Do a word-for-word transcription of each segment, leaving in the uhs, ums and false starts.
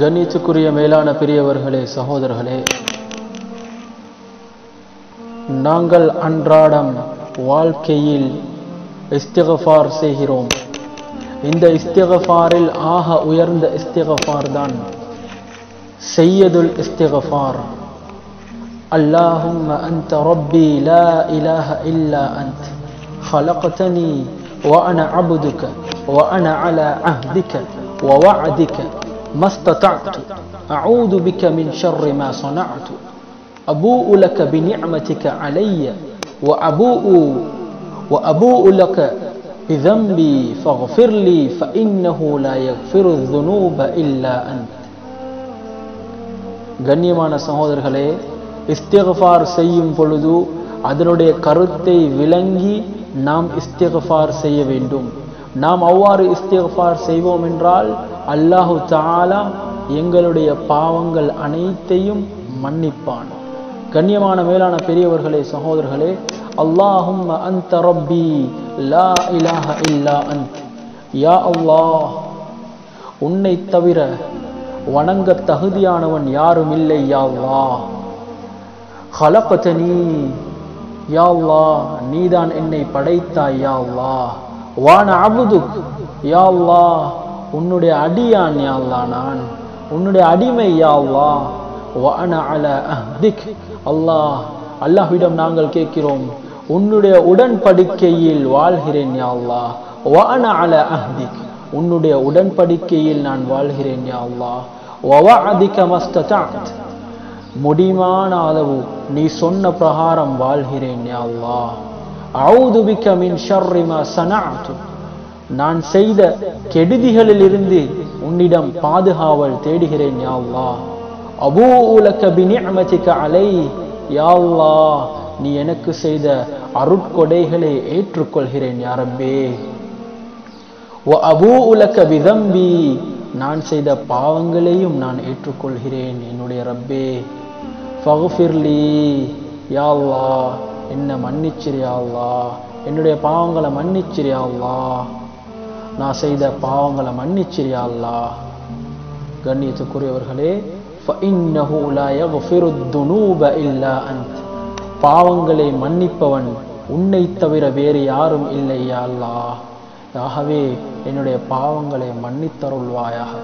கண்ணியத்துக்குரிய மேலான பெரியவர்களே, சகோதரர்களே, நாங்கள் அன்றாடம் வாழ்க்கையில் இஸ்திக்ஃபார் செய்கிறோம். இந்த இஸ்திக்ஃபாரில் ஆக உயர்ந்த இஸ்திக்ஃபார் தான் சையதுல் இஸ்திக்ஃபார். அல்லாஹும்ம அன்த ரப்பி லா இலாஹ இல்லா அன்த் خلقتني وأنا عبدك وأنا على عهدك ووعدك ما استطعت أعوذ بك من شر ما صنعت أبوء لك بنعمتك علي وأبوء وأبوء لك بذنبي فاغفر لي فإنه لا يغفر الذنوب إلا أنت. கண்ணியமான சகோதரர்களே, இஸ்திக்ஃபார் செய்யும் பொழுது அதனுடைய கருத்தை விளங்கி நாம் இஸ்திக்ஃபார் செய்ய வேண்டும். நாம் அவ்வாறு இஸ்திக்ஃபார் செய்வோம் என்றால் அல்லாஹு தஆலா எங்களுடைய பாவங்கள் அனைத்தையும் மன்னிப்பான். கண்ணியமான மேலான பெரியவர்களே, சகோதரர்களே, அல்லாஹும்ம அன்த ரப்பி லா இலாஹ இல்லா அன்த், யா அல்லாஹ், உன்னை தவிர வணங்க தகுதியானவன் யாரும் இல்லை. யா அல்லாஹ் ஹலக்தனி, யா அல்லாஹ், நீதான் என்னை படைத்தாய். யா அல்லாஹ் வான அபுதுக், யா அல்லாஹ், உன்னுடைய அடியான். யா அல்லாஹ், நான் உன்னுடைய அடிமை. யா அல்லாஹ் வான அல அஹ்திக், அல்லாஹ், அல்லாஹ்விடம் நாங்கள் கேட்கிறோம், உன்னுடைய உடன்படிக்கையில் வாழ்கிறேன். யா அல்லாஹ் வான அல அஹ்திக், உன்னுடைய உடன்படிக்கையில் நான் வாழ்கிறேன். யா அல்லாஹ் வவஅதிக மஸ்ததஅத், முடிமான அளவு நீ சொன்ன பிரகாரம் வாழ்கிறேன். யா அல்லாஹ் அஊது பிக மின் ஷர்ரி மா சனஅத், நான் செய்த கெடுதிகளிலிருந்து உன்னிடம் பாதுகாவல் தேடுகிறேன். யா அல்லாஹ் அபூஉ லக பிநிஅமதிக அலை, யா அல்லாஹ், நீ எனக்கு செய்த அருட்கொடைகளை ஏற்றுக்கொள்கிறேன். யா ரப்பே வ அபூஉ லக பிதம்பி, நான் செய்த பாவங்களையும் நான் ஏற்றுக்கொள்கிறேன் என்னுடைய ரப்பே. ஃபக்ஃபிர்லி, யா அல்லாஹ், என்ன மன்னிச்சிரு. யா அல்லாஹ், என்னுடைய பாவங்களை மன்னிச்சிரு. யா அல்லாஹ், நான் செய்த பாவங்களை மன்னிச்சிரு. யா அல்லாஹ். கண்ணியத்துக்குரியவர்களே, ஃபஇன்னஹு லா யஃபிருதுனூப இல்லா அன்த், பாவங்களை மன்னிப்பவன் உன்னை தவிர வேறு யாரும் இல்லை. யா அல்லாஹ், ஆகவே என்னுடைய பாவங்களை மன்னித்தருள்வாயாக.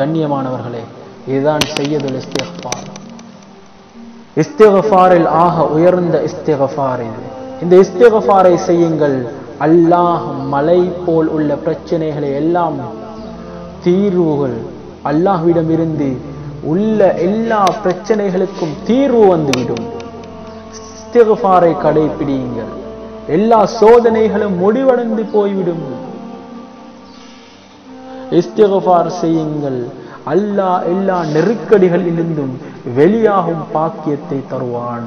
கண்ணியமானவர்களே, இதுதான் சையதுல் இஸ்திக்ஃபார். இஸ்திக்ஃபாரில் ஆக உயர்ந்த இஸ்திக்ஃபார் இது. இந்த இஸ்திக்ஃபாரை செய்யுங்கள். அல்லாஹ் மலை போல் உள்ள பிரச்சனைகளை எல்லாம் தீர்வுகள் அல்லாஹ்விடம் இருந்து உள்ள எல்லா பிரச்சனைகளுக்கும் தீர்வு வந்துவிடும். இஸ்திக்ஃபாரை கடைபிடியுங்கள், எல்லா சோதனைகளும் முடிவடைந்து போய்விடும். இஸ்திக்ஃபார் செய்யுங்கள், அல்லாஹ் எல்லா நெருக்கடிகளிலிருந்தும் வெளியாகும் பாக்கியத்தை தருவான்.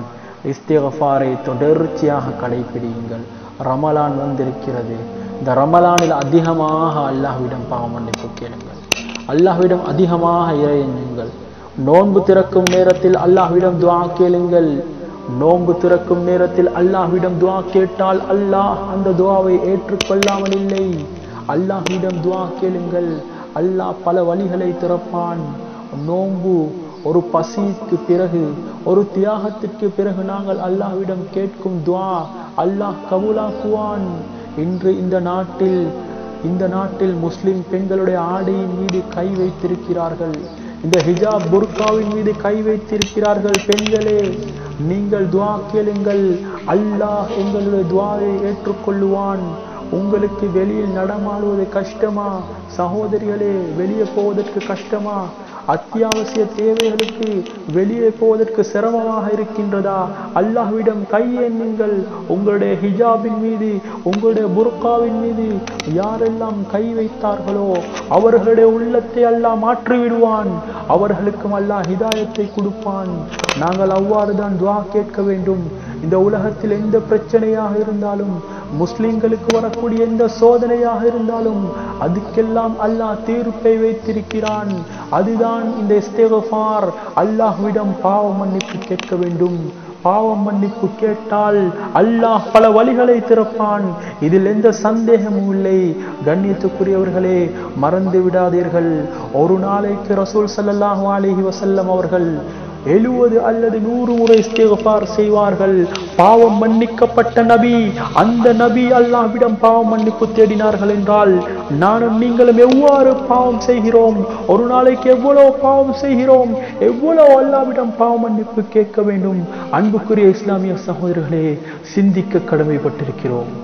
இஸ்திக்ஃபாரை தொடர்ச்சியாக கடைபிடியுங்கள். ரமலான் வந்திருக்கிறது. இந்த ரமலானில் அதிகமாக அல்லாஹ்விடம் பாவ மன்னிப்பு கேளுங்கள், அல்லாஹ்விடம் அதிகமாக இறையணுங்கள். நோன்பு திறக்கும் நேரத்தில் அல்லாஹ்விடம் துஆ கேளுங்கள். நோன்பு திறக்கும் நேரத்தில் அல்லாஹ்விடம் துஆ கேட்டால் அல்லாஹ் அந்த துஆவை ஏற்றுக்கொள்ளாமல் இல்லை. அல்லாஹ்விடம் துஆ கேளுங்கள், அல்லாஹ் பல வழிகளை திறப்பான். நோன்பு ஒரு பசிக்கு பிறகு, ஒரு தியாகத்திற்கு பிறகு நாங்கள் அல்லாஹ்விடம் கேட்கும் துஆ அல்லாஹ் கபூலாக்குவான். இன்று இந்த நாட்டில் இந்த நாட்டில் முஸ்லிம் பெண்களுடைய ஆடையின் மீது கை வைத்திருக்கிறார்கள், இந்த ஹிஜாப் புர்காவின் மீது கை வைத்திருக்கிறார்கள். பெண்களே, நீங்கள் துஆ கேளுங்கள், அல்லாஹ் எங்களுடைய துஆவை ஏற்றுக்கொள்ளுவான். உங்களுக்கு வெளியில் நடமாடுவது கஷ்டமா சகோதரிகளே? வெளியே போவதற்கு கஷ்டமா? அத்தியாவசிய தேவைகளுக்கு வெளியே போவதற்கு சிரமமாக இருக்கின்றதா? அல்லாஹ்விடம் கையேந்துங்கள். உங்களுடைய ஹிஜாபின் மீது, உங்களுடைய புர்காவின் மீது யாரெல்லாம் கை வைத்தார்களோ அவர்களுடைய உள்ளத்தை அல்லாஹ் மாற்றிவிடுவான். அவர்களுக்கும் அல்லாஹ் ஹிதாயத்தை கொடுப்பான். நாங்கள் அவ்வாறு தான் துஆ கேட்க வேண்டும். இந்த உலகத்தில் எந்த பிரச்சனையாக இருந்தாலும், முஸ்லிம்களுக்கு வரக்கூடிய எந்த சோதனையாக இருந்தாலும் அதுக்கெல்லாம் அல்லாஹ் தீர்ப்பை வைத்திருக்கிறான். அதுதான் இந்த இஸ்திக்ஃபார். அல்லாஹ்விடம் பாவ மன்னிப்பு கேட்க வேண்டும். பாவம் மன்னிப்பு கேட்டால் அல்லாஹ் பல வழிகளை திறப்பான். இதில் எந்த சந்தேகமும் இல்லை. கண்ணியத்துக்குரியவர்களே, மறந்து விடாதீர்கள், ஒரு நாளைக்கு ரசூல் ஸல்லல்லாஹு அலைஹி வஸல்லம் அவர்கள் எழுவது அல்லது நூறு முறை இஸ்திஃபார் செய்வார்கள். பாவம் மன்னிக்கப்பட்ட நபி, அந்த நபி அல்லாஹ்விடம் பாவம் மன்னிப்பு தேடினார்கள் என்றால் நானும் நீங்களும் எவ்வாறு பாவம் செய்கிறோம், ஒரு நாளைக்கு எவ்வளோ பாவம் செய்கிறோம், எவ்வளோ அல்லாஹ்விடம் பாவம் மன்னிப்பு கேட்க வேண்டும். அன்புக்குரிய இஸ்லாமிய சகோதரர்களே, சிந்திக்க கடமைப்பட்டிருக்கிறோம்.